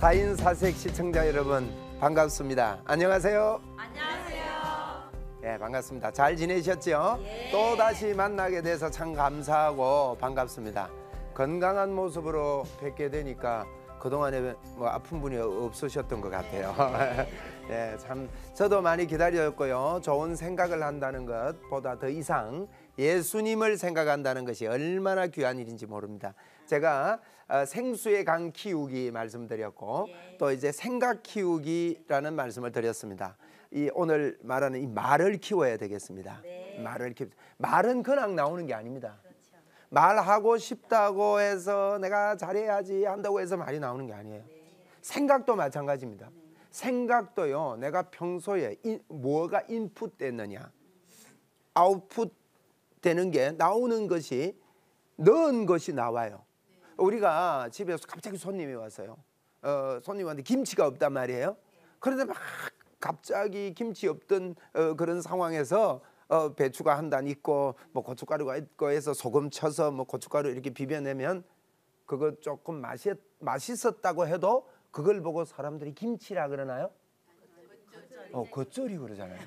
4인4색 시청자 여러분 반갑습니다. 안녕하세요. 안녕하세요. 네, 반갑습니다. 잘 지내셨죠? 예. 또 다시 만나게 돼서 참 감사하고 반갑습니다. 건강한 모습으로 뵙게 되니까 그동안에 뭐 아픈 분이 없으셨던 것 같아요. 네, 참 저도 많이 기다렸고요. 좋은 생각을 한다는 것보다 더 이상 예수님을 생각한다는 것이 얼마나 귀한 일인지 모릅니다. 제가 생수의 강 키우기 말씀드렸고 또 이제 생각 키우기라는 말씀을 드렸습니다. 이 오늘 말하는 이 말을 키워야 되겠습니다. 네. 말은 그냥 나오는 게 아닙니다. 말하고 싶다고 해서 내가 잘해야지 한다고 해서 말이 나오는 게 아니에요. 네. 생각도 마찬가지입니다. 네. 생각도요, 내가 평소에 뭐가 인풋 됐느냐, 아웃풋 되는 게 나오는 것이, 넣은 것이 나와요. 네. 우리가 집에서 갑자기 손님이 왔어요. 손님한테 김치가 없단 말이에요. 네. 그런데 막 갑자기 김치 없던 그런 상황에서 배추가 한 단 있고 뭐 고춧가루가 있고 해서 소금 쳐서 뭐 고춧가루 이렇게 비벼내면 그거 조금 맛있었다고 해도 그걸 보고 사람들이 김치라 그러나요? 겉절이 그러잖아요.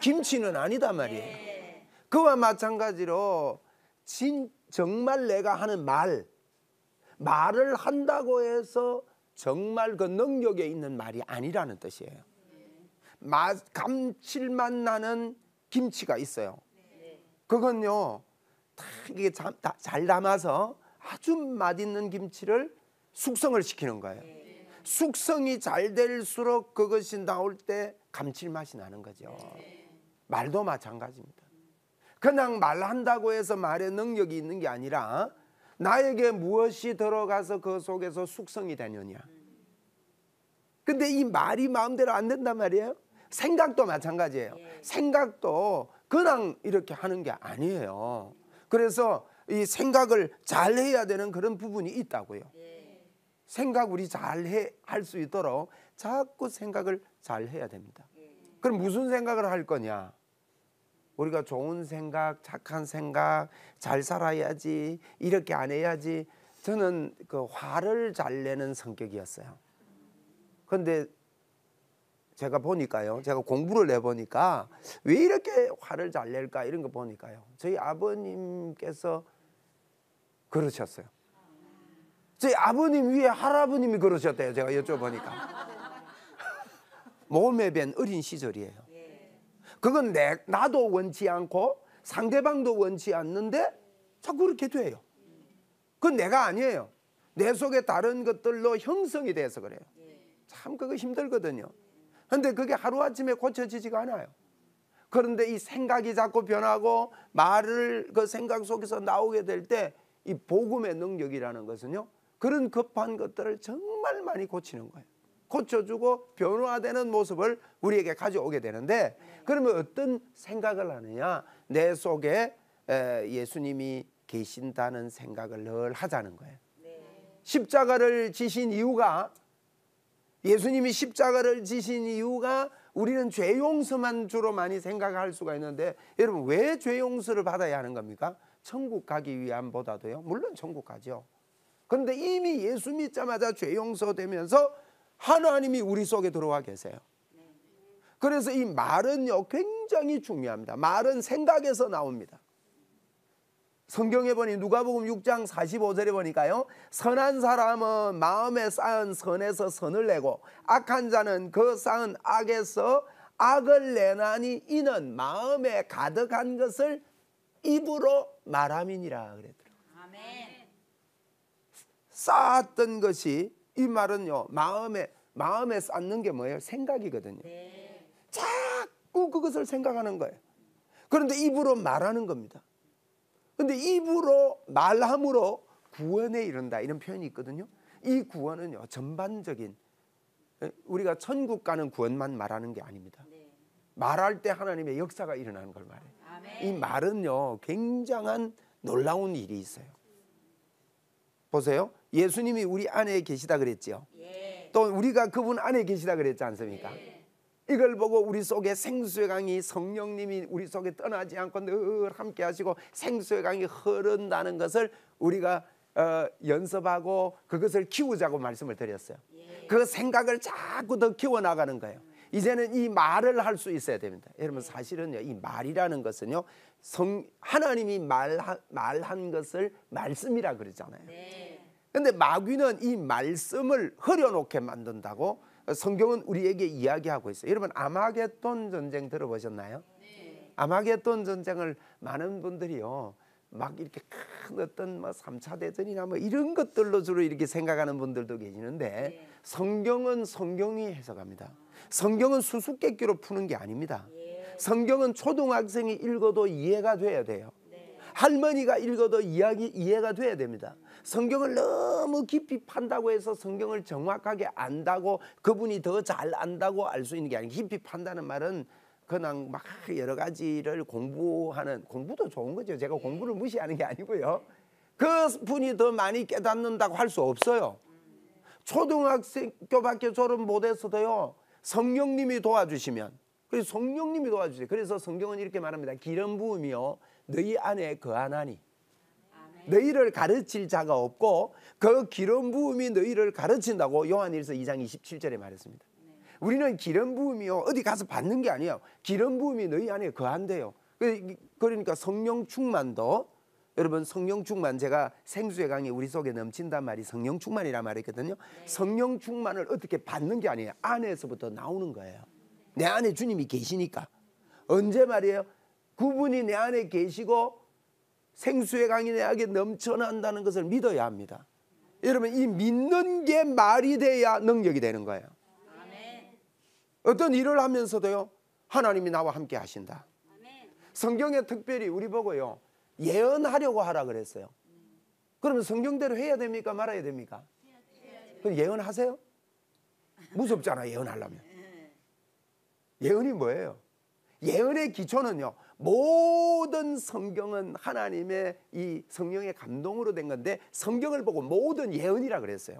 김치는 아니다 말이에요. 네. 그와 마찬가지로 정말 내가 하는 말을 한다고 해서 정말 그 능력에 있는 말이 아니라는 뜻이에요. 감칠맛 나는 김치가 있어요. 그건요, 다 이게 잘 담아서 아주 맛있는 김치를 숙성을 시키는 거예요. 숙성이 잘 될수록 그것이 나올 때 감칠맛이 나는 거죠. 말도 마찬가지입니다. 그냥 말한다고 해서 말의 능력이 있는 게 아니라 나에게 무엇이 들어가서 그 속에서 숙성이 되느냐. 근데 이 말이 마음대로 안 된단 말이에요. 생각도 마찬가지예요. 생각도 그냥 이렇게 하는 게 아니에요. 그래서 이 생각을 잘해야 되는 그런 부분이 있다고요. 생각 우리 할 수 있도록 자꾸 생각을 잘해야 됩니다. 그럼 무슨 생각을 할 거냐? 우리가 좋은 생각, 착한 생각, 잘 살아야지, 이렇게 안 해야지. 저는 그 화를 잘 내는 성격이었어요. 근데 제가 보니까요, 제가 공부를 해보니까 왜 이렇게 화를 잘 낼까 이런 거 보니까요, 저희 아버님께서 그러셨어요. 저희 아버님 위에 할아버님이 그러셨대요. 제가 여쭤보니까 몸에 뵌 어린 시절이에요. 그건 나도 원치 않고 상대방도 원치 않는데 자꾸 그렇게 돼요. 그건 내가 아니에요. 내 속에 다른 것들로 형성이 돼서 그래요. 참 그거 힘들거든요. 근데 그게 하루아침에 고쳐지지가 않아요. 그런데 이 생각이 자꾸 변하고 그 생각 속에서 나오게 될 때 이 복음의 능력이라는 것은요, 그런 급한 것들을 정말 많이 고치는 거예요. 고쳐주고 변화되는 모습을 우리에게 가져오게 되는데, 그러면 어떤 생각을 하느냐, 내 속에 예수님이 계신다는 생각을 늘 하자는 거예요. 십자가를 지신 이유가, 예수님이 십자가를 지신 이유가, 우리는 죄 용서만 주로 많이 생각할 수가 있는데, 여러분 왜 죄 용서를 받아야 하는 겁니까? 천국 가기 위함보다도요. 물론 천국 가죠. 그런데 이미 예수 믿자마자 죄 용서되면서 하나님이 우리 속에 들어와 계세요. 그래서 이 말은요, 굉장히 중요합니다. 말은 생각에서 나옵니다. 성경에 보니 누가복음 6장 45절에 보니까요, 선한 사람은 마음에 쌓은 선에서 선을 내고 악한 자는 그 쌓은 악에서 악을 내나니, 이는 마음에 가득한 것을 입으로 말함이니라 그랬더라고요. 아멘. 쌓았던 것이, 이 말은요, 마음에 쌓는 게 뭐예요? 생각이거든요. 네. 자꾸 그것을 생각하는 거예요. 그런데 입으로 말하는 겁니다. 근데 입으로 말함으로 구원에 이른다, 이런 표현이 있거든요. 이 구원은요, 전반적인, 우리가 천국 가는 구원만 말하는 게 아닙니다. 말할 때 하나님의 역사가 일어나는 걸 말해요. 아멘. 이 말은요, 굉장한 놀라운 일이 있어요. 보세요. 예수님이 우리 안에 계시다 그랬죠. 예. 또 우리가 그분 안에 계시다 그랬지 않습니까? 예. 이걸 보고 우리 속에 생수의 강이, 성령님이 우리 속에 떠나지 않고 늘 함께 하시고 생수의 강이 흐른다는 것을 우리가 연습하고 그것을 키우자고 말씀을 드렸어요. 그 생각을 자꾸 더 키워나가는 거예요. 이제는 이 말을 할 수 있어야 됩니다. 여러분 사실은요, 이 말이라는 것은요, 하나님이 말한 것을 말씀이라 그러잖아요. 근데 마귀는 이 말씀을 흐려놓게 만든다고 성경은 우리에게 이야기하고 있어요. 여러분 아마겟돈 전쟁 들어보셨나요? 아마겟돈 전쟁을 많은 분들이요, 막 이렇게 큰 어떤 뭐 3차 대전이나 뭐 이런 것들로 주로 이렇게 생각하는 분들도 계시는데, 성경은 성경이 해석합니다. 성경은 수수께끼로 푸는 게 아닙니다. 성경은 초등학생이 읽어도 이해가 돼야 돼요. 할머니가 읽어도 이해가 돼야 됩니다. 성경을 너무 깊이 판다고 해서 성경을 정확하게 안다고, 그분이 더 잘 안다고 알 수 있는 게 아니에요. 깊이 판다는 말은 그냥 막 여러 가지를 공부하는, 공부도 좋은 거죠. 제가 공부를 무시하는 게 아니고요. 그분이 더 많이 깨닫는다고 할 수 없어요. 초등학교밖에 졸업 못해서도요, 성령님이 도와주시면, 그래서 성령님이 도와주세요. 그래서 성경은 이렇게 말합니다. 기름 부음이요 너희 안에 거하나니 너희를 가르칠 자가 없고 그 기름 부음이 너희를 가르친다고 요한일서 2장 27절에 말했습니다. 우리는 기름 부음이요 어디 가서 받는 게 아니에요. 기름 부음이 너희 안에 거한대요. 그러니까 성령 충만도, 여러분 성령 충만, 제가 생수의 강이 우리 속에 넘친단 말이 성령 충만이라 말했거든요. 성령 충만을 어떻게 받는 게 아니에요. 안에서부터 나오는 거예요. 내 안에 주님이 계시니까. 언제 말이에요? 그분이 내 안에 계시고 생수의 강이 내 안에 넘쳐난다는 것을 믿어야 합니다. 여러분 이 믿는 게 말이 돼야 능력이 되는 거예요. 아멘. 어떤 일을 하면서도요, 하나님이 나와 함께 하신다. 아멘. 성경에 특별히 우리 보고요, 예언하려고 하라 그랬어요. 그러면 성경대로 해야 됩니까? 말아야 됩니까? 그럼 예언하세요? 무섭잖아 예언하려면. 예언이 뭐예요? 예언의 기초는요, 모든 성경은 하나님의 이 성령의 감동으로 된 건데 성경을 보고 모든 예언이라 그랬어요.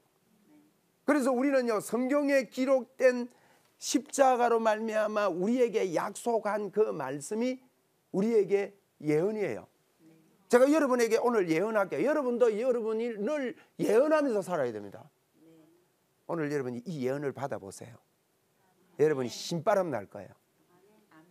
그래서 우리는요, 성경에 기록된 십자가로 말미암아 우리에게 약속한 그 말씀이 우리에게 예언이에요. 제가 여러분에게 오늘 예언할게요. 여러분도 여러분이 늘 예언하면서 살아야 됩니다. 오늘 여러분이 이 예언을 받아보세요. 여러분이 신바람 날 거예요.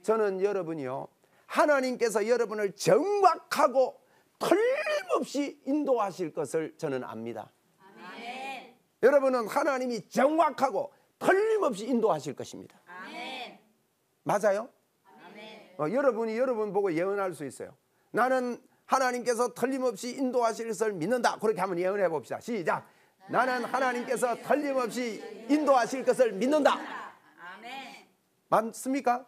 저는 여러분이요, 하나님께서 여러분을 정확하고 틀림없이 인도하실 것을 저는 압니다. 아멘. 여러분은 하나님이 정확하고 틀림없이 인도하실 것입니다. 아멘. 맞아요? 아멘. 여러분이 여러분 보고 예언할 수 있어요. 나는 하나님께서 틀림없이 인도하실 것을 믿는다. 그렇게 한번 예언해 봅시다. 시작. 나는 하나님께서 틀림없이 인도하실 것을 믿는다. 아멘. 맞습니까?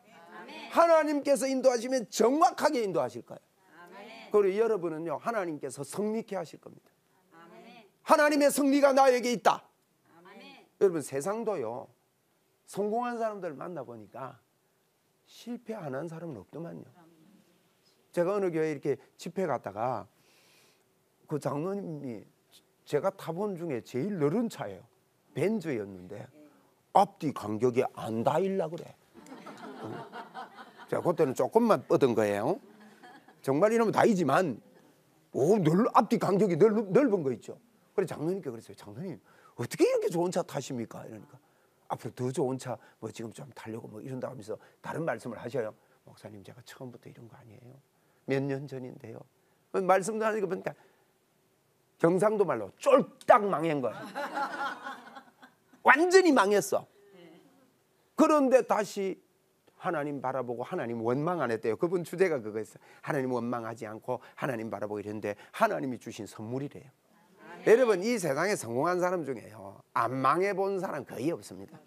하나님께서 인도하시면 정확하게 인도하실 거예요. 아멘. 그리고 여러분은요, 하나님께서 성리케 하실 겁니다. 아멘. 하나님의 성리가 나에게 있다. 아멘. 여러분 세상도요, 성공한 사람들을 만나보니까 실패 안 한 사람은 없더만요. 아멘. 제가 어느 교회에 이렇게 집회 갔다가 그 장로님이 제가 타본 중에 제일 느린 차예요. 벤츠였는데 앞뒤 간격이 안 닿으려 그래. 그때는 조금만 뻗은 거예요. 정말 이러면 다이지만 앞뒤 간격이 넓은 거 있죠. 그래서 장로님께 그랬어요. 장로님 어떻게 이렇게 좋은 차 타십니까? 이러니까 앞으로 더 좋은 차 뭐 지금 좀 타려고 뭐 이런다 하면서 다른 말씀을 하셔요. 목사님 제가 처음부터 이런 거 아니에요. 몇 년 전인데요. 말씀도 하니까 보니까 경상도 말로 쫄딱 망한 거예요. 완전히 망했어. 그런데 다시 하나님 바라보고 하나님 원망 안 했대요. 그분 주제가 그거였어요. 하나님 원망하지 않고 하나님 바라보고 이랬는데 하나님이 주신 선물이래요. 아멘. 여러분 이 세상에 성공한 사람 중에요, 안 망해본 사람 거의 없습니다.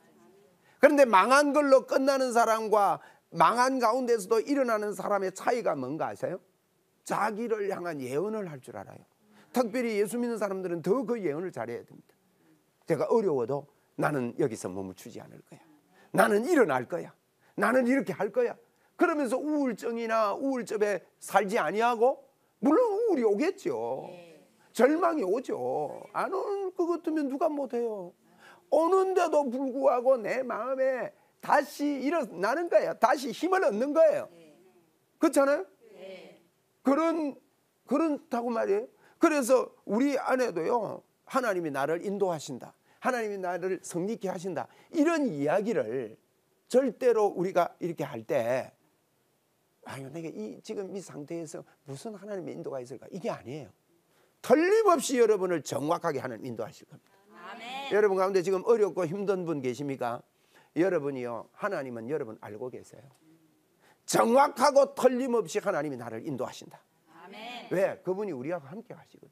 그런데 망한 걸로 끝나는 사람과 망한 가운데서도 일어나는 사람의 차이가 뭔가 아세요? 자기를 향한 예언을 할 줄 알아요. 특별히 예수 믿는 사람들은 더 그 예언을 잘해야 됩니다. 제가 어려워도 나는 여기서 멈추지 않을 거야. 나는 일어날 거야. 나는 이렇게 할 거야. 그러면서 우울증이나 우울증에 살지 아니하고, 물론 우울이 오겠죠. 절망이 오죠. 안 오는 것 같으면 누가 못해요. 오는데도 불구하고 내 마음에 다시 일어나는 거야. 다시 힘을 얻는 거예요. 그렇잖아요? 그렇다고 말이에요. 그래서 우리 안에도요, 하나님이 나를 인도하신다, 하나님이 나를 성립케 하신다, 이런 이야기를 절대로 우리가 이렇게 할 때, 아유, 내가 지금 이 상태에서 무슨 하나님의 인도가 있을까, 이게 아니에요. 틀림없이 여러분을 정확하게 하나님 인도하실 겁니다. 아멘. 여러분 가운데 지금 어렵고 힘든 분 계십니까? 여러분이요, 하나님은 여러분 알고 계세요. 정확하고 틀림없이 하나님이 나를 인도하신다. 아멘. 왜? 그분이 우리하고 함께 하시거든.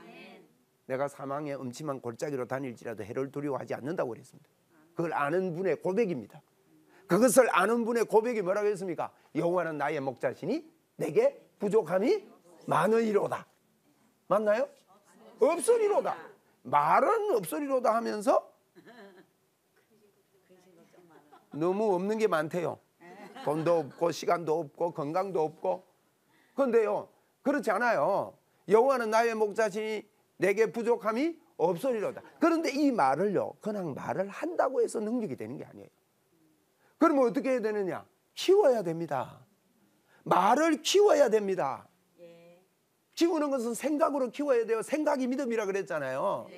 아멘. 내가 사망의 음침한 골짜기로 다닐지라도 해를 두려워하지 않는다고 그랬습니다. 그걸 아는 분의 고백입니다. 그것을 아는 분의 고백이 뭐라고 했습니까? 여호와는 나의 목자시니 내게 부족함이 많으리로다. 맞나요? 없으리로다. 말은 없으리로다 하면서 너무 없는 게 많대요. 돈도 없고 시간도 없고 건강도 없고. 그런데요, 그렇지 않아요. 여호와는 나의 목자시니 내게 부족함이 없으리로다. 그런데 이 말을요, 그냥 말을 한다고 해서 능력이 되는 게 아니에요. 그러면 어떻게 해야 되느냐? 키워야 됩니다. 말을 키워야 됩니다. 키우는 것은 생각으로 키워야 돼요. 생각이 믿음이라 그랬잖아요.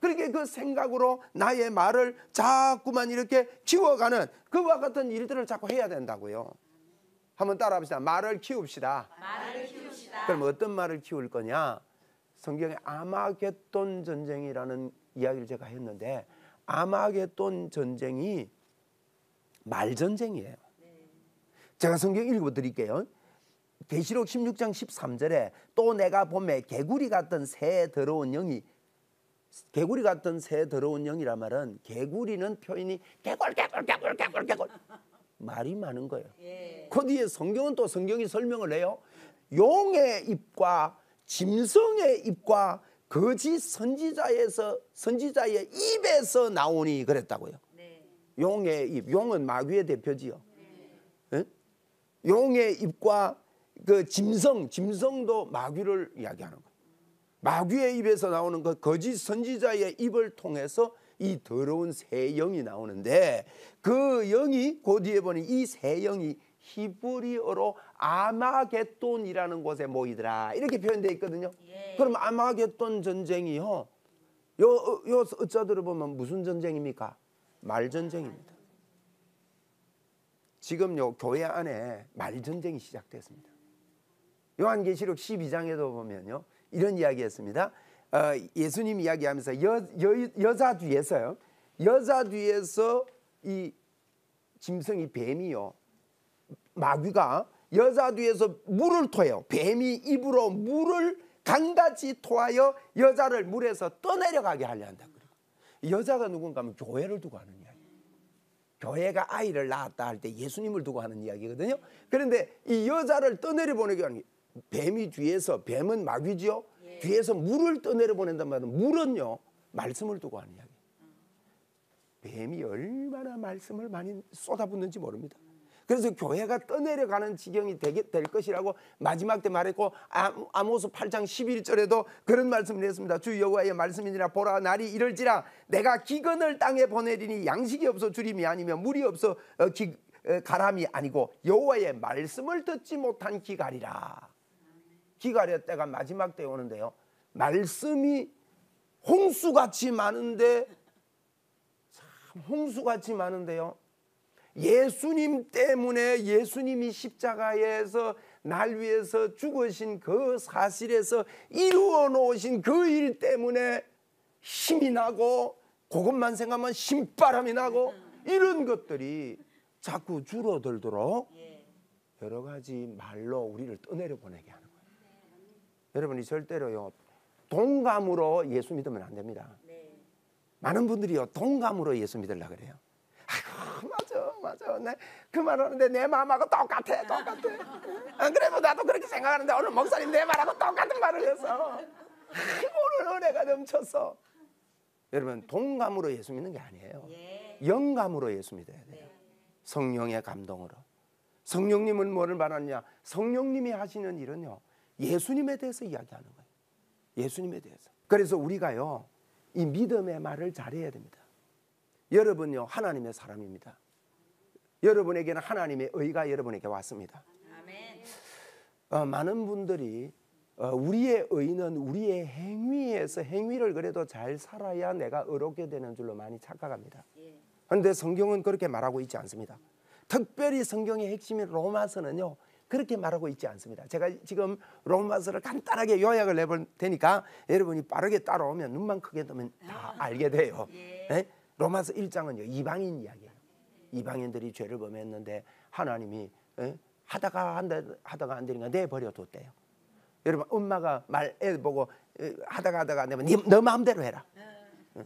그렇게 그 생각으로 나의 말을 자꾸만 이렇게 키워가는 그와 같은 일들을 자꾸 해야 된다고요. 한번 따라합시다. 말을 키웁시다. 말을 키웁시다. 그럼 어떤 말을 키울 거냐? 성경에 아마겟돈 전쟁이라는 이야기를 제가 했는데, 아마겟돈 전쟁이 말전쟁이에요. 제가 성경 읽어드릴게요. 계시록 16장 13절에 또 내가 보매 개구리 같은 새 더러운 영이, 개구리 같은 새 더러운 영이란 말은, 개구리는 표현이 개굴 말이 많은 거예요. 그 뒤에 성경은 또 성경이 설명을 해요. 용의 입과 짐승의 입과 거짓 선지자의 입에서 나오니 그랬다고요. 용의 입, 용은 마귀의 대표지요. 응? 용의 입과 그 짐승도 마귀를 이야기하는 거예요. 마귀의 입에서 나오는 그 거짓 선지자의 입을 통해서 이 더러운 새 영이 나오는데, 그 영이, 그 뒤에 보니 이 새 영이 히브리어로 아마겟돈이라는 곳에 모이더라, 이렇게 표현되어 있거든요. 그럼 아마겟돈 전쟁이요, 요 어쩌들어 보면 무슨 전쟁입니까? 말전쟁입니다. 지금 요 교회 안에 말전쟁이 시작됐습니다. 요한계시록 12장에도 보면요, 이런 이야기 했습니다. 예수님 이야기하면서 여자 뒤에서요, 여자 뒤에서 이 짐승이, 뱀이요, 마귀가 여자 뒤에서 물을 토해요. 뱀이 입으로 물을 강같이 토하여 여자를 물에서 떠내려가게 하려 한다. 여자가 누군가 하면 교회를 두고 하는 이야기. 교회가 아이를 낳았다 할 때 예수님을 두고 하는 이야기거든요. 그런데 이 여자를 떠내려 보내게 하는, 뱀이 뒤에서, 뱀은 마귀지요. 뒤에서 물을 떠내려 보낸단 말은, 물은요, 말씀을 두고 하는 이야기. 뱀이 얼마나 말씀을 많이 쏟아붓는지 모릅니다. 그래서 교회가 떠내려가는 지경이 될 것이라고 마지막 때 말했고, 아모스 8장 11절에도 그런 말씀을 했습니다. 주 여호와의 말씀이니라. 보라, 날이 이럴지라. 내가 기근을 땅에 보내리니 양식이 없어 주림이 아니며 물이 없어 가람이 아니고 여호와의 말씀을 듣지 못한 기갈이라. 기갈의 때가 마지막 때에 오는데요, 말씀이 홍수같이 많은데, 참 홍수같이 많은데요, 예수님 때문에, 예수님이 십자가에서 날 위해서 죽으신 그 사실에서 이루어 놓으신 그 일 때문에 힘이 나고, 그것만 생각하면 신바람이 나고, 이런 것들이 자꾸 줄어들도록 여러 가지 말로 우리를 떠내려 보내게 하는 거예요. 여러분이 절대로요, 동감으로 예수 믿으면 안 됩니다. 많은 분들이요, 동감으로 예수 믿으려고 그래요. 아이고, 맞아. 그 말하는데 내 마음하고 똑같아. 안 그래도 나도 그렇게 생각하는데 오늘 목사님 내 말하고 똑같은 말을 해서, 아이고, 오늘 은혜가 넘쳤어. 여러분, 동감으로 예수 믿는 게 아니에요. 영감으로 예수 믿어야 돼요. 성령의 감동으로. 성령님은 뭐를 말하느냐? 성령님이 하시는 일은요, 예수님에 대해서 이야기하는 거예요. 예수님에 대해서. 그래서 우리가요, 이 믿음의 말을 잘해야 됩니다. 여러분요, 하나님의 사람입니다. 여러분에게는 하나님의 의가 여러분에게 왔습니다. 아멘. 많은 분들이 우리의 의는 우리의 행위에서 행위를 그래도 잘 살아야 내가 의롭게 되는 줄로 많이 착각합니다. 그런데 성경은 그렇게 말하고 있지 않습니다. 특별히 성경의 핵심인 로마서는요 그렇게 말하고 있지 않습니다. 제가 지금 로마서를 간단하게 요약을 해볼 테니까 여러분이 빠르게 따라오면 눈만 크게 뜨면 다 알게 돼요. 네? 로마서 1장은요 이방인 이야기예요. 이방인들이 죄를 범했는데 하나님이 하다가 안 되니까 내버려뒀대요. 여러분 엄마가 애 보고 하다가 안 되면 너 마음대로 해라.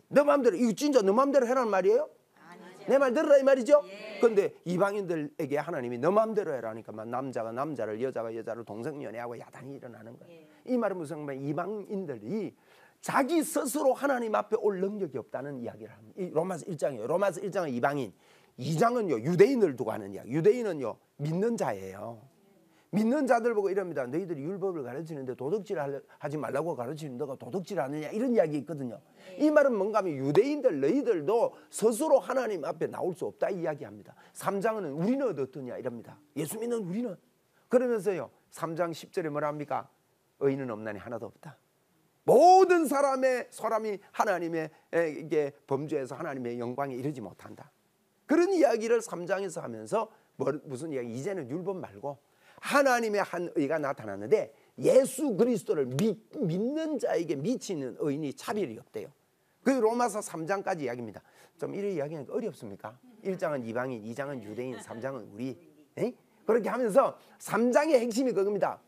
너 마음대로 이거 진짜 너 마음대로 해라는 말이에요? 내 말 들으라 이 말이죠. 그런데 이방인들에게 하나님이 너 마음대로 해라니까 남자가 남자를 여자가 여자를 동성연애하고 야단이 일어나는 거예요. 이 말은 무슨 말이에요? 이방인들이 자기 스스로 하나님 앞에 올 능력이 없다는 이야기를 합니다. 이 로마서 1장이에요. 로마서 1장은 이방인, 2장은요 유대인을 두고 하는 이야기. 유대인은요 믿는 자예요. 믿는 자들 보고 이럽니다. 너희들이 율법을 가르치는데 도둑질 하지 말라고 가르치는 너가 도둑질하느냐 이런 이야기 있거든요. 이 말은 뭔가 하면 유대인들 너희들도 스스로 하나님 앞에 나올 수 없다 이야기합니다. 3장은 우리는 어떻느냐 이럽니다. 예수 믿는 우리는. 그러면서요 3장 10절에 뭐라 합니까? 의인은 없나니 하나도 없다. 모든 사람이 하나님에게 범죄해서 하나님의 영광에 이르지 못한다. 그런 이야기를 3장에서 하면서 무슨 이야기 이제는 율법 말고 하나님의 한 의가 나타났는데 예수 그리스도를 믿는 자에게 미치는 의인이 차별이 없대요. 그 로마서 3장까지 이야기입니다. 좀 이런 이야기하니까 어렵습니까? 1장은 이방인, 2장은 유대인, 3장은 우리. 에이? 그렇게 하면서 3장의 핵심이 그겁니다.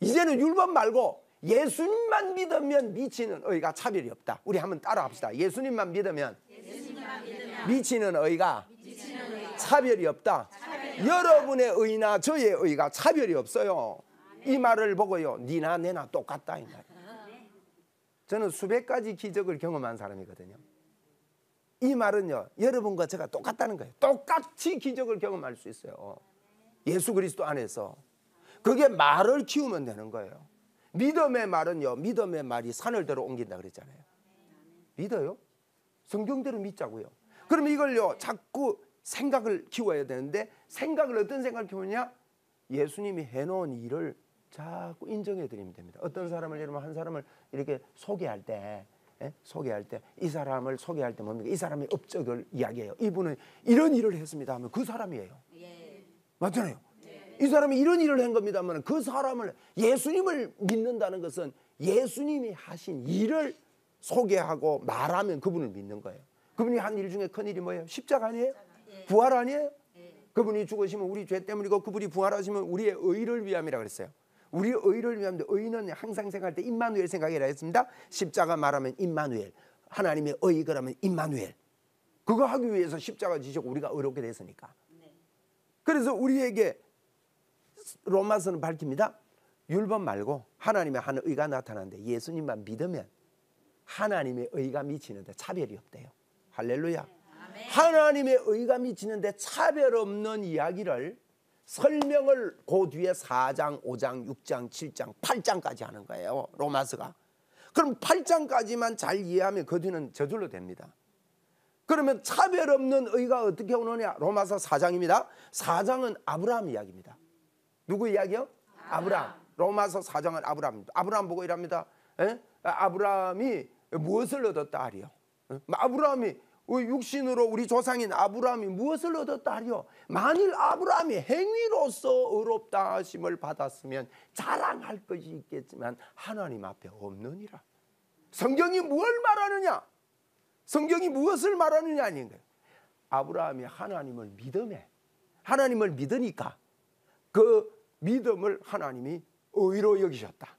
이제는 율법 말고 예수님만 믿으면 미치는 의가 차별이 없다. 우리 한번 따라합시다. 예수님만 믿으면 미치는 의가 차별이 없다. 여러분의 의나 저의 의가 차별이 없어요. 이 말을 보고요 니나 내나 똑같다 이 말. 저는 수백 가지 기적을 경험한 사람이거든요. 이 말은요 여러분과 제가 똑같다는 거예요. 똑같이 기적을 경험할 수 있어요. 예수 그리스도 안에서. 그게 말을 키우면 되는 거예요. 믿음의 말은요 믿음의 말이 산을 들어 옮긴다 그랬잖아요. 믿어요? 성경대로 믿자고요. 그러면 이걸요 자꾸 생각을 키워야 되는데 생각을 어떤 생각을 키우느냐? 예수님이 해놓은 일을 자꾸 인정해 드리면 됩니다. 어떤 사람을 예를 들면 한 사람을 이렇게 소개할 때 이 사람을 소개할 때 뭡니까? 이 사람의 업적을 이야기해요. 이분은 이런 일을 했습니다 하면 그 사람이에요. 맞잖아요. 이 사람이 이런 일을 한 겁니다 하면 그 사람을. 예수님을 믿는다는 것은 예수님이 하신 일을 소개하고 말하면 그분을 믿는 거예요. 그분이 한 일 중에 큰 일이 뭐예요? 십자가 아니에요? 부활 아니에요? 그분이 죽으시면 우리 죄 때문이고 그분이 부활하시면 우리의 의를 위함이라 그랬어요. 우리의 의를 위함인데 의는 항상 생각할 때 임마누엘 생각이라 했습니다. 십자가 말하면 임마누엘, 하나님의 의 그러면 임마누엘. 그거 하기 위해서 십자가 지시고 우리가 의롭게 됐으니까. 그래서 우리에게 로마서는 밝힙니다. 율법 말고 하나님의 한 의가 나타나는데 예수님만 믿으면 하나님의 의가 미치는데 차별이 없대요. 할렐루야. 하나님의 의가 미치는데 차별 없는 이야기를 설명을 그 뒤에 4장, 5장, 6장, 7장, 8장까지 하는 거예요. 로마서가. 그럼 8장까지만 잘 이해하면 그 뒤는 저절로 됩니다. 그러면 차별 없는 의가 어떻게 오느냐? 로마서 4장입니다. 4장은 아브라함 이야기입니다. 누구 이야기요? 아브라함. 로마서 4장은 아브라함입니다. 아브라함 보고 이랍니다. 아브라함이 무엇을 얻었다 하리요? 아브라함이 육신으로 우리 조상인 아브라함이 무엇을 얻었다 하리요? 만일 아브라함이 행위로서 의롭다 하심을 받았으면 자랑할 것이 있겠지만 하나님 앞에 없느니라. 성경이 무엇을 말하느냐? 성경이 무엇을 말하느냐 아닌 거예요. 아브라함이 하나님을 믿음에 하나님을 믿으니까 그 믿음을 하나님이 의로 여기셨다.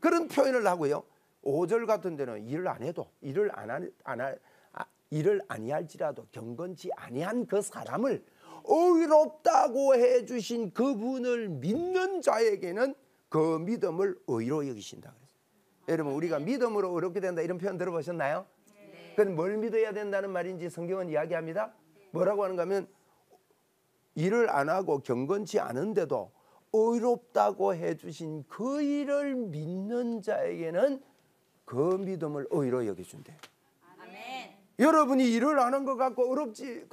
그런 표현을 하고요. 5절 같은 데는 일을 안 해도 일을 아니할지라도 경건치 아니한 그 사람을 의롭다고 해주신 그분을 믿는 자에게는 그 믿음을 의로 여기신다 그랬어요. 여러분 우리가 믿음으로 의롭게 된다 이런 표현 들어보셨나요? 그건 뭘 믿어야 된다는 말인지 성경은 이야기합니다. 뭐라고 하는가 하면 일을 안 하고 경건치 않은데도 의롭다고 해주신 그 일을 믿는 자에게는 그 믿음을 의로 여기준대요. 여러분이 일을 안 한 것 같고 의롭지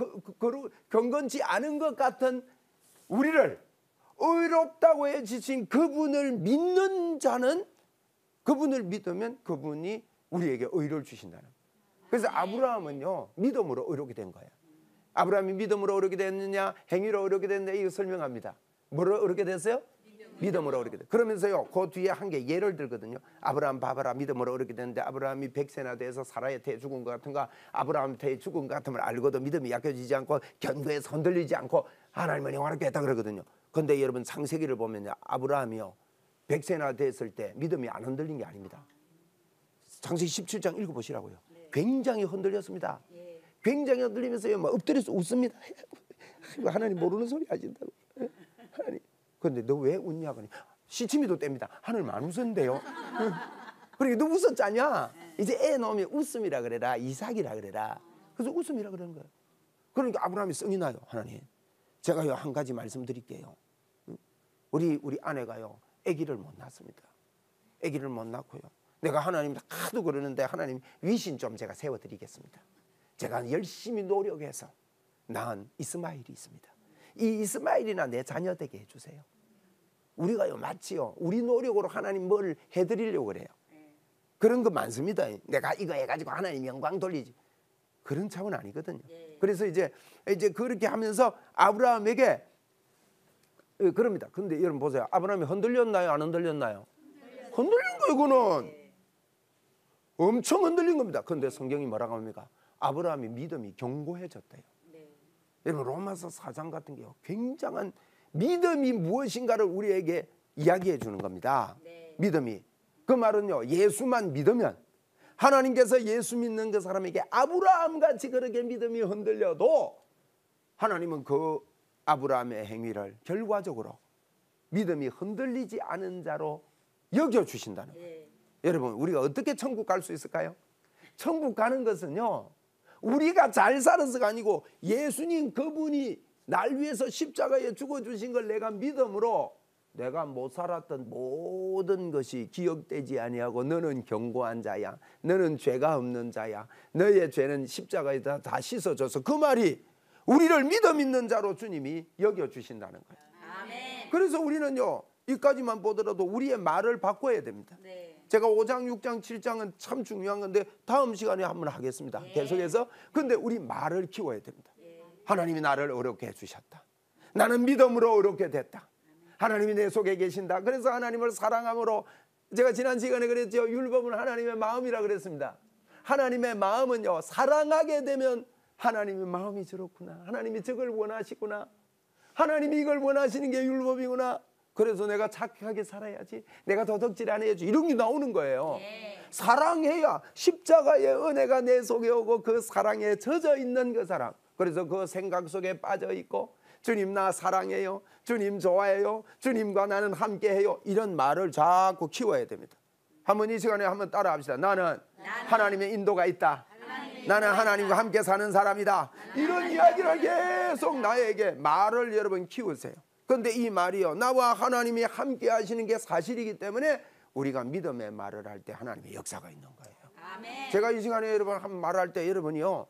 경건치 않은 것 같은 우리를 의롭다고 해주신 그분을 믿는 자는 그분을 믿으면 그분이 우리에게 의를 주신다는 거예요. 그래서 아브라함은요, 믿음으로 의롭게 된 거예요. 아브라함이 믿음으로 의롭게 됐느냐, 행위로 의롭게 됐느냐, 이거 설명합니다. 뭐로 의롭게 됐어요? 믿음으로 의롭게 됐어요. 그러면서요, 그 뒤에 한 개 예를 들거든요. 아브라함 봐봐라, 믿음으로 의롭게 됐는데 아브라함이 100세나 돼서 사라에 대 죽은 것 같은가, 아브라함 대 죽은 것 같은 걸 알고도 믿음이 약해지지 않고 견고해서 흔들리지 않고 하나님을 영원하게 했다 그러거든요. 근데 여러분 창세기를 보면요, 아브라함이요 100세나 됐을 때 믿음이 안 흔들린 게 아닙니다. 창세기 17장 읽어보시라고요. 굉장히 흔들렸습니다. 굉장히 흔들리면서 막 엎드려서 웃습니다. 하나님 모르는 소리 하신다고. 하나님, 그런데 너 왜 웃냐? 시치미도 뗍니다. 하나님 안 웃었는데요. 그러게 너 웃었잖냐? 이제 애 낳으면 웃음이라 그래라, 이삭이라 그래라. 그래서 웃음이라 그러는 거예요. 그러니까 아브라함이 성이 나요. 하나님, 제가요 한 가지 말씀드릴게요. 우리 아내가요 아기를 못 낳습니다. 아기를 못 낳고요, 내가 하나님 하도 그러는데 하나님 위신 좀 제가 세워드리겠습니다. 제가 열심히 노력해서 낳은 이스마일이 있습니다. 이 이스마일이나 내 자녀 되게 해주세요. 우리가요 마치요 우리 노력으로 하나님 뭘 해드리려고 그래요. 그런 거 많습니다. 내가 이거 해가지고 하나님 영광 돌리지, 그런 차원 아니거든요. 그래서 이제 그렇게 하면서 아브라함에게 그럽니다. 근데 여러분 보세요, 아브라함이 흔들렸나요, 안 흔들렸나요? 흔들린 거예요. 이거는 엄청 흔들린 겁니다. 그런데 성경이 뭐라고 합니까? 아브라함의 믿음이 견고해졌대요. 여러분 로마서 4장 같은 게 굉장한 믿음이 무엇인가를 우리에게 이야기해 주는 겁니다. 믿음이, 그 말은요 예수만 믿으면, 하나님께서 예수 믿는 그 사람에게 아브라함같이 그렇게 믿음이 흔들려도 하나님은 그 아브라함의 행위를 결과적으로 믿음이 흔들리지 않은 자로 여겨주신다는 거예요. 여러분 우리가 어떻게 천국 갈 수 있을까요? 천국 가는 것은요 우리가 잘 살아서가 아니고 예수님 그분이 날 위해서 십자가에 죽어주신 걸 내가 믿음으로, 내가 못 살았던 모든 것이 기억되지 아니하고 너는 견고한 자야, 너는 죄가 없는 자야, 너의 죄는 십자가에 다 씻어줘서, 그 말이 우리를 믿음 있는 자로 주님이 여겨주신다는 거예요. 아멘. 그래서 우리는요 이까지만 보더라도 우리의 말을 바꿔야 됩니다. 제가 5장, 6장, 7장은 참 중요한 건데 다음 시간에 한번 하겠습니다. 계속해서. 근데 우리 말을 키워야 됩니다. 하나님이 나를 어렵게 해주셨다. 나는 믿음으로 어렵게 됐다. 하나님이 내 속에 계신다. 그래서 하나님을 사랑함으로, 제가 지난 시간에 그랬죠. 율법은 하나님의 마음이라 그랬습니다. 하나님의 마음은요, 사랑하게 되면 하나님의 마음이 저렇구나, 하나님이 저걸 원하시구나, 하나님이 이걸 원하시는 게 율법이구나, 그래서 내가 착하게 살아야지, 내가 도덕질 안 해야지, 이런 게 나오는 거예요. 사랑해야 십자가의 은혜가 내 속에 오고 그 사랑에 젖어 있는 그 사람, 그래서 그 생각 속에 빠져 있고 주님 나 사랑해요, 주님 좋아해요, 주님과 나는 함께해요, 이런 말을 자꾸 키워야 됩니다. 한번 이 시간에 한번 따라 합시다. 나는 하나님의 인도가 있다. 나는 하나님과 함께 사는 사람이다. 이런 이야기를 계속 나에게 말을 여러분 키우세요. 근데 이 말이요, 나와 하나님이 함께 하시는 게 사실이기 때문에 우리가 믿음의 말을 할 때 하나님의 역사가 있는 거예요. 아멘. 제가 이 시간에 여러분 한 말할 때 여러분이요,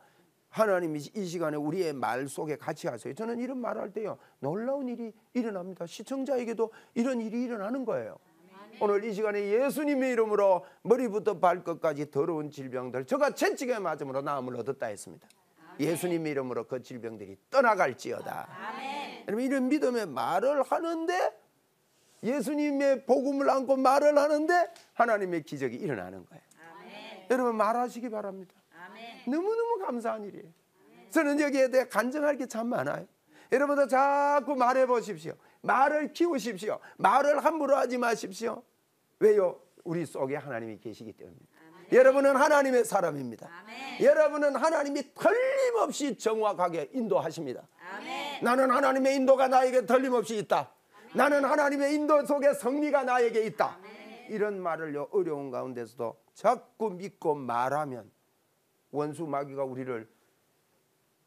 하나님이 이 시간에 우리의 말 속에 같이 하세요. 저는 이런 말을 할 때요 놀라운 일이 일어납니다. 시청자에게도 이런 일이 일어나는 거예요. 아멘. 오늘 이 시간에 예수님의 이름으로 머리부터 발끝까지 더러운 질병들 저가 채찍에 맞음으로 나음을 얻었다 했습니다. 아멘. 예수님의 이름으로 그 질병들이 떠나갈지어다. 아멘. 여러분 이런 믿음의 말을 하는데, 예수님의 복음을 안고 말을 하는데 하나님의 기적이 일어나는 거예요. 아멘. 여러분 말하시기 바랍니다. 아멘. 너무너무 감사한 일이에요. 아멘. 저는 여기에 대해 간증할 게 참 많아요. 여러분도 자꾸 말해보십시오. 말을 키우십시오. 말을 함부로 하지 마십시오. 왜요? 우리 속에 하나님이 계시기 때문입니다. 아멘. 여러분은 하나님의 사람입니다. 아멘. 여러분은 하나님이 틀림없이 정확하게 인도하십니다. 아멘. 나는 하나님의 인도가 나에게 틀림없이 있다. 아멘. 나는 하나님의 인도 속에 승리가 나에게 있다. 아멘. 이런 말을 어려운 가운데서도 자꾸 믿고 말하면 원수 마귀가 우리를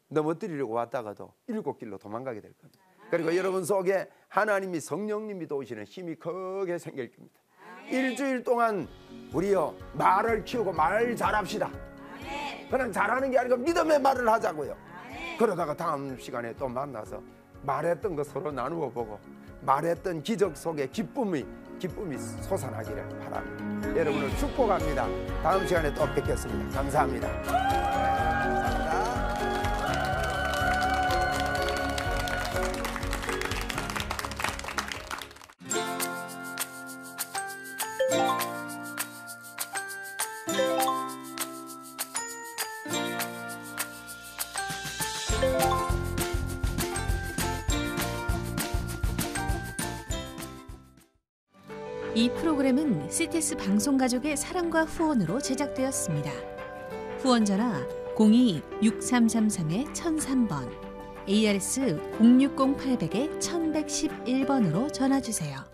넘어뜨리려고 왔다가도 일곱 길로 도망가게 될 겁니다. 아멘. 그리고 여러분 속에 하나님이 성령님이 도우시는 힘이 크게 생길 겁니다. 아멘. 일주일 동안 우리요 말을 키우고 말 잘합시다. 아멘. 그냥 잘하는 게 아니고 믿음의 말을 하자고요. 그러다가 다음 시간에 또 만나서 말했던 거 서로 나누어 보고 말했던 기적 속에 기쁨이 기쁨이 솟아나기를 바랍니다. 여러분을 축복합니다. 다음 시간에 또 뵙겠습니다. 감사합니다. 이 프로그램은 CTS 방송가족의 사랑과 후원으로 제작되었습니다. 후원전화 02-6333-1003번, ARS 060-800-1111번으로 전화주세요.